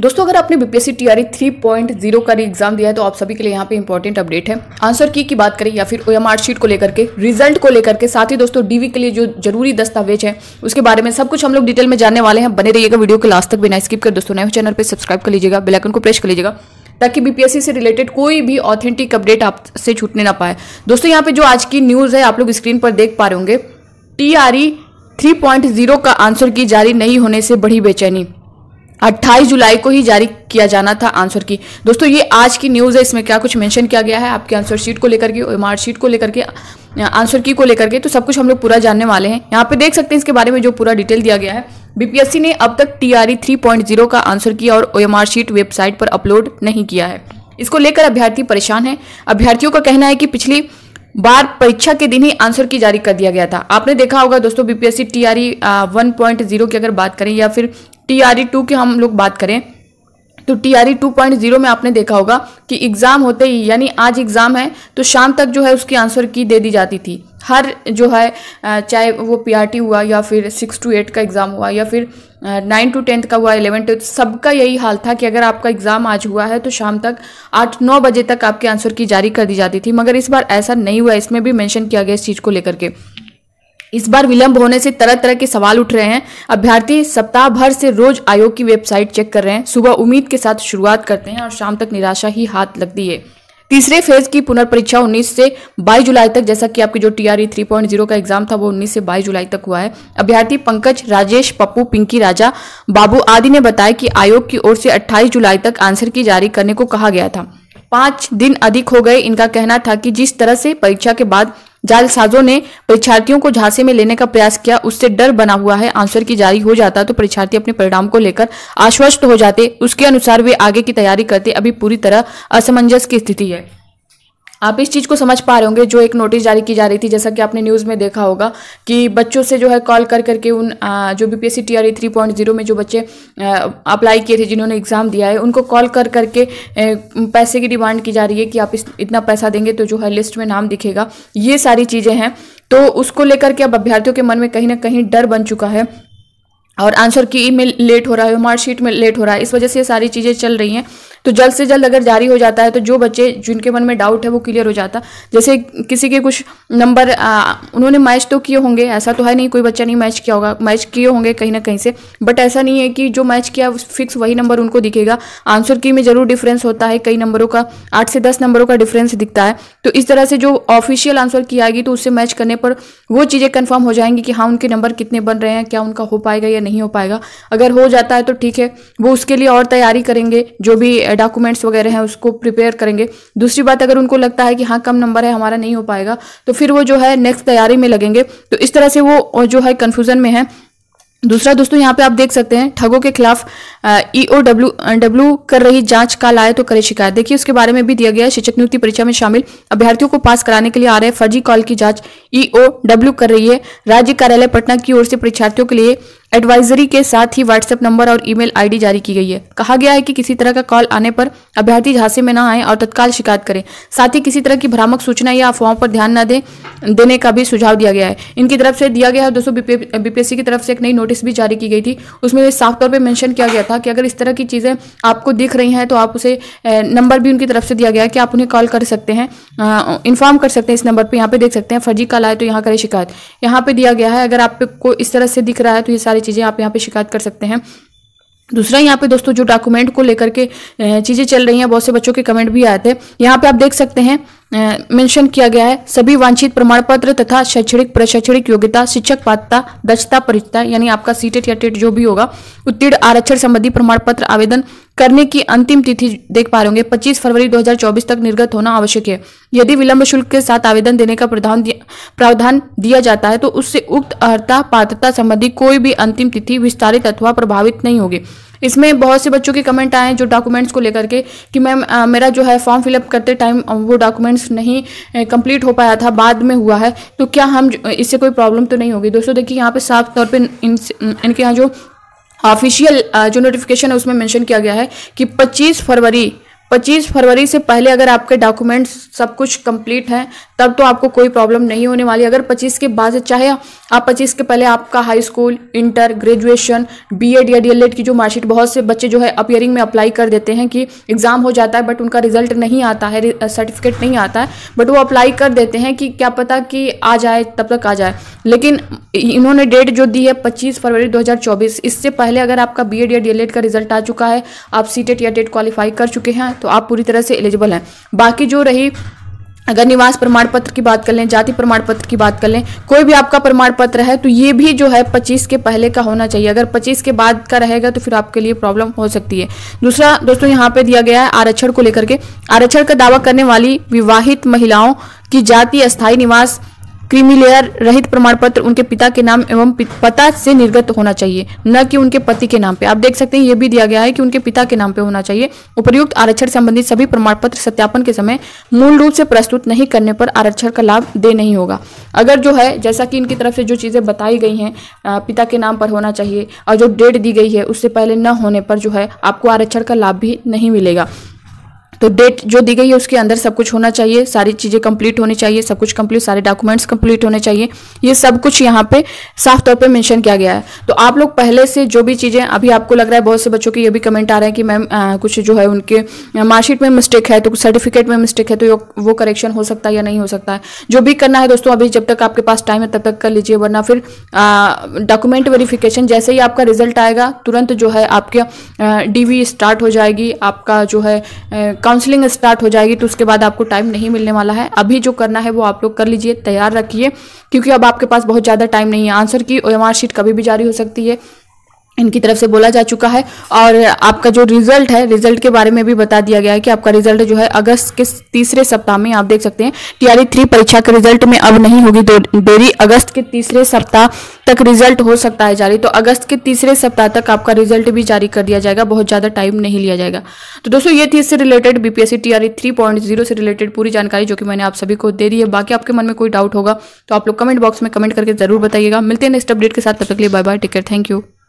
दोस्तों, अगर आपने बीपीएससी टीआरई 3.0 का एग्जाम दिया है तो आप सभी के लिए यहाँ पे इंपॉर्टेंट अपडेट है। आंसर की बात करें या फिर ओएमआर शीट को लेकर के, रिजल्ट को लेकर के, साथ ही दोस्तों डीवी के लिए जो जरूरी दस्तावेज है उसके बारे में सब कुछ हम लोग डिटेल में जानने वाले हैं। बने रहिएगा वीडियो के लास्ट तक बिना स्किप कर। दोस्तों, नए चैनल पर सब्सक्राइब कर लीजिएगा, बेल आइकन को प्रेस कर लीजिएगा ताकि बीपीएससी से रिलेटेड कोई भी ऑथेंटिक अपडेट आपसे छूटने ना पाए। दोस्तों, यहाँ पे जो आज की न्यूज है आप लोग स्क्रीन पर देख पा रहे होंगे, टीआरई 3.0 का आंसर की जारी नहीं होने से बढ़ी बेचैनी। 28 जुलाई को ही जारी किया जाना था आंसर की। दोस्तों, ये आज की न्यूज़ है, इसमें क्या कुछ मेंशन किया गया है आपके आंसर शीट को लेकर के, ओएमआर शीट को लेकर के, आंसर की को लेकर के, तो सब कुछ हम लोग पूरा जानने वाले हैं। यहाँ पे देख सकते हैं इसके बारे में जो पूरा डिटेल दिया गया है। बीपीएससी ने अब तक टीआरई 3.0 का आंसर की और ओएमआर शीट वेबसाइट पर अपलोड नहीं किया है। इसको लेकर अभ्यर्थी परेशान है। अभ्यर्थियों का कहना है कि पिछली बार परीक्षा के दिन ही आंसर की जारी कर दिया गया था। आपने देखा होगा दोस्तों, बीपीएससी टीआरई 1.0 की अगर बात करें या फिर टीआरई 2 की हम लोग बात करें तो टीआरई 2.0 में आपने देखा होगा कि एग्जाम होते ही, यानी आज एग्जाम है तो शाम तक जो है उसकी आंसर की दे दी जाती थी। हर जो है, चाहे वो पीआरटी हुआ या फिर 6 to 8 का एग्जाम हुआ या फिर 9 to 10 का हुआ, 11 to 12, सबका यही हाल था कि अगर आपका एग्जाम आज हुआ है तो शाम तक 8-9 बजे तक आपके आंसर की जारी कर दी जाती थी। मगर इस बार ऐसा नहीं हुआ। इसमें भी मेंशन किया गया इस चीज को लेकर के। इस बार विलंब होने से तरह तरह के सवाल उठ रहे हैं। अभ्यर्थी सप्ताह भर से रोज आयोग की वेबसाइट चेक कर रहे हैं। सुबह उम्मीद के साथ शुरुआत करते हैं और शाम तक निराशा ही हाथ लगती है। तीसरे फेज की पुनर्परीक्षा 19 से 22 जुलाई तक, जैसा कि आपकी जो टीआरई 3.0 का एग्जाम था वो 19 से 22 जुलाई तक हुआ है। अभ्यर्थी पंकज, राजेश, पप्पू, पिंकी, राजा, बाबू आदि ने बताया कि आयोग की ओर से 28 जुलाई तक आंसर की जारी करने को कहा गया था। 5 दिन अधिक हो गए। इनका कहना था कि जिस तरह से परीक्षा के बाद जालसाजों ने परीक्षार्थियों को झांसे में लेने का प्रयास किया उससे डर बना हुआ है। आंसर की जारी हो जाता तो परीक्षार्थी अपने परिणाम को लेकर आश्वस्त हो जाते, उसके अनुसार वे आगे की तैयारी करते। अभी पूरी तरह असमंजस की स्थिति है। आप इस चीज को समझ पा रहे होंगे। जो एक नोटिस जारी की जा रही थी, जैसा कि आपने न्यूज में देखा होगा कि बच्चों से जो है कॉल कर करके उन जो बीपीएससी टीआरई 3.0 में जो बच्चे अप्लाई किए थे, जिन्होंने एग्जाम दिया है, उनको कॉल कर करके पैसे की डिमांड की जा रही है कि आप इतना पैसा देंगे तो जो है लिस्ट में नाम दिखेगा। ये सारी चीजें हैं, तो उसको लेकर के अब अभ्यर्थियों के मन में कहीं ना कहीं डर बन चुका है और आंसर की में लेट हो रहा है, मार्कशीट में लेट हो रहा है, इस वजह से ये सारी चीज़ें चल रही हैं। तो जल्द से जल्द अगर जारी हो जाता है तो जो बच्चे जिनके मन में डाउट है वो क्लियर हो जाता। जैसे किसी के कुछ नंबर उन्होंने मैच तो किए होंगे, ऐसा तो है नहीं कोई बच्चा नहीं मैच किया होगा, मैच किए होंगे कहीं ना कहीं से, बट ऐसा नहीं है कि जो मैच किया फिक्स वही नंबर उनको दिखेगा। आंसर की में जरूर डिफरेंस होता है, कई नंबरों का 8 से 10 नंबरों का डिफरेंस दिखता है। तो इस तरह से जो ऑफिशियल आंसर की आएगी तो उससे मैच करने पर वो चीज़ें कन्फर्म हो जाएंगी कि हाँ उनके नंबर कितने बन रहे हैं, क्या उनका हो पाएगा या नहीं हो पाएगा। अगर हो जाता है तो ठीक है, वो उसके लिए और तैयारी करेंगे, जो भी डॉक्यूमेंट्स वगैरह हैं उसको प्रिपेयर करेंगे। दूसरी बात, अगर उनको लगता है कि हाँ कम नंबर है हमारा नहीं हो पाएगा तो फिर वो जो है नेक्स्ट तैयारी में लगेंगे। तो इस तरह से वो जो है कंफ्यूजन में है। दूसरा दोस्तों, यहाँ पे आप देख सकते हैं ठगों के खिलाफ EOW कर रही जांच, काल आए तो करे शिकायत। देखिए उसके बारे में भी दिया गया है। शिक्षक नियुक्ति परीक्षा में शामिल अभ्यर्थियों को पास कराने के लिए आ रहे फर्जी कॉल की जांच EOW कर रही है राज्य कार्यालय पटना की ओर से। परीक्षार्थियों के लिए एडवाइजरी के साथ ही व्हाट्सएप नंबर और ईमेल आईडी जारी की गई है। कहा गया है कि किसी तरह का कॉल आने पर अभ्यर्थी झांसे में न आए और तत्काल शिकायत करें। साथ ही किसी तरह की भ्रामक सूचना या अफवाहों पर ध्यान न देने का भी सुझाव दिया गया है। इनकी तरफ से दिया गया है दोस्तों, बीपीएससी की तरफ से एक नई नोटिस भी जारी की गई थी। उसमें साफ तौर पर मेंशन किया गया था कि अगर इस तरह की चीजें आपको दिख रही हैं तो आप उसे नंबर भी उनकी तरफ से दिया गया है कि आप उन्हें कॉल कर सकते हैं, इन्फॉर्म कर सकते हैं इस नंबर पर। यहाँ पे देख सकते हैं फर्जी कॉल आए तो यहाँ करें शिकायत, यहाँ पे दिया गया है। अगर आपको इस तरह से दिख रहा है तो ये सारी चीजें आप यहाँ पे शिकायत कर सकते हैं। दूसरा, यहाँ पे दोस्तों जो डॉक्यूमेंट को लेकर के चीजें चल रही हैं, बहुत से बच्चों के कमेंट भी आए थे। यहाँ पे आप देख सकते हैं मेंशन किया गया है सभी वांछित प्रमाण पत्र तथा शैक्षणिक प्रशैक्षणिक योग्यता, शिक्षक पात्रता, दक्षता परीक्षा यानी आपका सीटेट या टेट जो भी होगा, उत्तीर्ण आरक्षण संबंधी प्रमाण पत्र आवेदन करने की अंतिम तिथि देख पा रहे होंगे 25 फरवरी 2024 तक निर्गत होना आवश्यक है। यदि विलंब शुल्क के साथ आवेदन देने का प्रावधान दिया जाता है तो उससे उक्त अर्हता पात्रता संबंधी कोई भी अंतिम तिथि विस्तारित अथवा प्रभावित नहीं होगी। इसमें बहुत से बच्चों के कमेंट आए हैं जो डॉक्यूमेंट्स को लेकर के कि मैम मेरा जो है फॉर्म फिलअप करते टाइम वो डॉक्यूमेंट्स नहीं कंप्लीट हो पाया था, बाद में हुआ है, तो क्या हम इससे कोई प्रॉब्लम तो नहीं होगी। दोस्तों देखिए, यहाँ पे साफ तौर पे इनके यहाँ जो ऑफिशियल जो नोटिफिकेशन है उसमें मेंशन किया गया है कि 25 फरवरी से पहले अगर आपके डॉक्यूमेंट्स सब कुछ कंप्लीट हैं तब तो आपको कोई प्रॉब्लम नहीं होने वाली। अगर 25 के बाद से चाहे आप 25 के पहले आपका high school, inter, graduation, BEd या डीएलएड की जो मार्कशीट, बहुत से बच्चे जो है अपियरिंग में अप्लाई कर देते हैं कि एग्जाम हो जाता है बट उनका रिजल्ट नहीं आता है, सर्टिफिकेट नहीं आता है, बट वो अप्लाई कर देते हैं कि क्या पता कि आ जाए, तब तक आ जाए। लेकिन इन्होंने डेट जो दी है 25 फरवरी 2024, इससे पहले अगर आपका बीएड या डीएलएड का रिजल्ट आ चुका है, आप सीटेट या टेट क्वालिफाई कर चुके हैं तो आप पूरी तरह से एलिजिबल हैं। बाकी जो रही, अगर निवास प्रमाण पत्र की बात कर लें, जाति प्रमाण पत्र की बात कर लें, कोई भी आपका प्रमाण पत्र है तो ये भी जो है 25 के पहले का होना चाहिए। अगर 25 के बाद का रहेगा तो फिर आपके लिए प्रॉब्लम हो सकती है। दूसरा दोस्तों, यहाँ पे दिया गया है आरक्षण को लेकर के, आरक्षण का दावा करने वाली विवाहित महिलाओं की जाति, अस्थायी निवास, क्रीमीलेयर रहित प्रमाण पत्र उनके पिता के नाम एवं पता से निर्गत होना चाहिए, न कि उनके पति के नाम पे। आप देख सकते हैं ये भी दिया गया है कि उनके पिता के नाम पे होना चाहिए। उपर्युक्त आरक्षण संबंधित सभी प्रमाण पत्र सत्यापन के समय मूल रूप से प्रस्तुत नहीं करने पर आरक्षण का लाभ दे नहीं होगा। अगर जो है जैसा कि इनकी तरफ से जो चीज़ें बताई गई हैं, पिता के नाम पर होना चाहिए और जो डेट दी गई है उससे पहले न होने पर जो है आपको आरक्षण का लाभ भी नहीं मिलेगा। तो डेट जो दी गई है उसके अंदर सब कुछ होना चाहिए, सारी चीज़ें कंप्लीट होनी चाहिए, सब कुछ कंप्लीट, सारे डॉक्यूमेंट्स कंप्लीट होने चाहिए, ये सब कुछ यहाँ पे साफ तौर पे मेंशन किया गया है। तो आप लोग पहले से जो भी चीज़ें, अभी आपको लग रहा है बहुत से बच्चों के ये भी कमेंट आ रहे हैं कि मैम कुछ जो है उनके मार्कशीट में मिस्टेक है, तो सर्टिफिकेट में मिस्टेक है, तो वो करेक्शन हो सकता है या नहीं हो सकता है। जो भी करना है दोस्तों, अभी जब तक आपके पास टाइम है तब तक कर लीजिए, वरना फिर डॉक्यूमेंट वेरिफिकेशन जैसे ही आपका रिजल्ट आएगा तुरंत जो है आपके DV स्टार्ट हो जाएगी, आपका जो है काउंसलिंग स्टार्ट हो जाएगी, तो उसके बाद आपको टाइम नहीं मिलने वाला है। अभी जो करना है वो आप लोग कर लीजिए, तैयार रखिए, क्योंकि अब आपके पास बहुत ज़्यादा टाइम नहीं है। आंसर की OMR शीट कभी भी जारी हो सकती है, इनकी तरफ से बोला जा चुका है। और आपका जो रिजल्ट है, रिजल्ट के बारे में भी बता दिया गया है कि आपका रिजल्ट जो है अगस्त के तीसरे सप्ताह में, आप देख सकते हैं TRE 3 परीक्षा के रिजल्ट में अब नहीं होगी देरी, अगस्त के तीसरे सप्ताह तक रिजल्ट हो सकता है जारी। तो अगस्त के तीसरे सप्ताह तक आपका रिजल्ट भी जारी कर दिया जाएगा, बहुत ज़्यादा टाइम नहीं लिया जाएगा। तो दोस्तों ये थी इससे रिलेटेड BPSC TRE 3.0 से रिलेटेड पूरी जानकारी जो कि मैंने आप सभी को दे दी है। बाकी आपके मन में कोई डाउट होगा तो आप लोग कमेंट बॉक्स में कमेंट करके जरूर बताइएगा। मिलते हैं नेक्स्ट अपडेट के साथ, तब तक के लिए bye bye, take care, thank you.